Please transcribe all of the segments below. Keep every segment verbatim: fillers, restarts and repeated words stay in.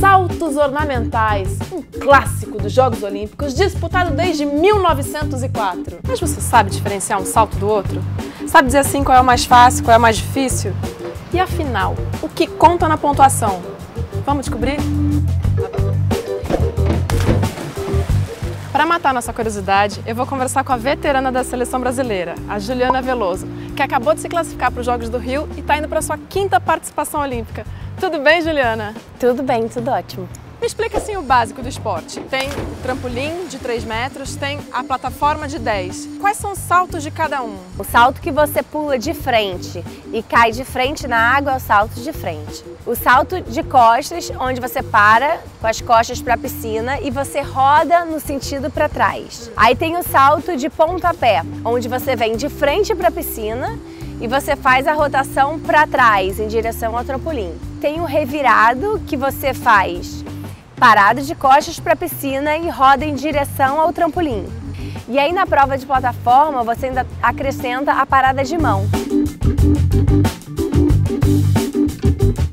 saltos ornamentais, um clássico dos Jogos Olímpicos disputado desde mil novecentos e quatro. Mas você sabe diferenciar um salto do outro? Sabe dizer assim qual é o mais fácil, qual é o mais difícil? E afinal, o que conta na pontuação? Vamos descobrir? Para matar nossa curiosidade, eu vou conversar com a veterana da seleção brasileira, a Juliana Veloso, que acabou de se classificar para os Jogos do Rio e está indo para a sua quinta participação olímpica. Tudo bem, Juliana? Tudo bem, tudo ótimo. Me explica assim o básico do esporte. Tem o trampolim de três metros, tem a plataforma de dez. Quais são os saltos de cada um? O salto que você pula de frente e cai de frente na água é o salto de frente. O salto de costas, onde você para com as costas para a piscina e você roda no sentido para trás. Aí tem o salto de pontapé, onde você vem de frente para a piscina e você faz a rotação para trás, em direção ao trampolim. Tem o revirado, que você faz parado de costas para a piscina e roda em direção ao trampolim. E aí na prova de plataforma você ainda acrescenta a parada de mão.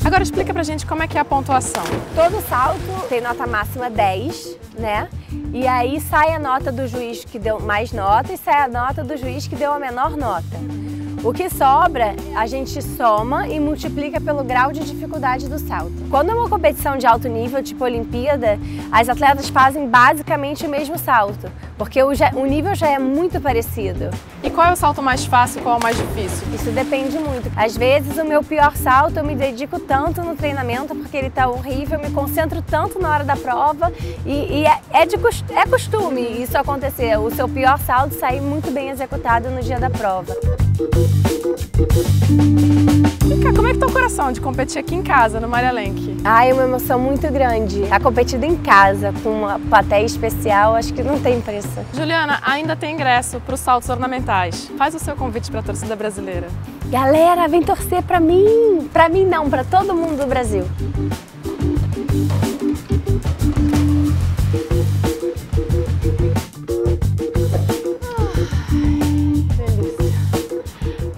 Agora explica pra gente como é que é a pontuação. Todo salto tem nota máxima dez, né? E aí sai a nota do juiz que deu mais nota e sai a nota do juiz que deu a menor nota. O que sobra, a gente soma e multiplica pelo grau de dificuldade do salto. Quando é uma competição de alto nível, tipo Olimpíada, as atletas fazem basicamente o mesmo salto, porque o, já, o nível já é muito parecido. E qual é o salto mais fácil e qual é o mais difícil? Isso depende muito. Às vezes, o meu pior salto, eu me dedico tanto no treinamento, porque ele tá horrível, eu me concentro tanto na hora da prova, e, e é, é, de, é costume isso acontecer, o seu pior salto sair muito bem executado no dia da prova. Como é que tá o coração de competir aqui em casa, no Maria Lenk? Ah, é uma emoção muito grande. Tá competido em casa, com uma plateia especial, acho que não tem preço. Juliana, ainda tem ingresso para os saltos ornamentais. Faz o seu convite para a torcida brasileira. Galera, vem torcer para mim! Para mim não, para todo mundo do Brasil.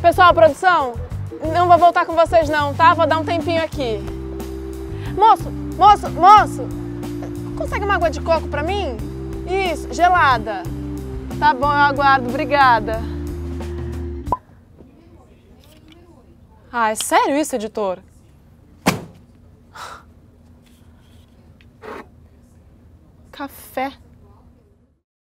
Pessoal, produção, não vou voltar com vocês não, tá? Vou dar um tempinho aqui. Moço, moço, moço, consegue uma água de coco pra mim? Isso, gelada. Tá bom, eu aguardo, obrigada. Ah, é sério isso, editor? Café.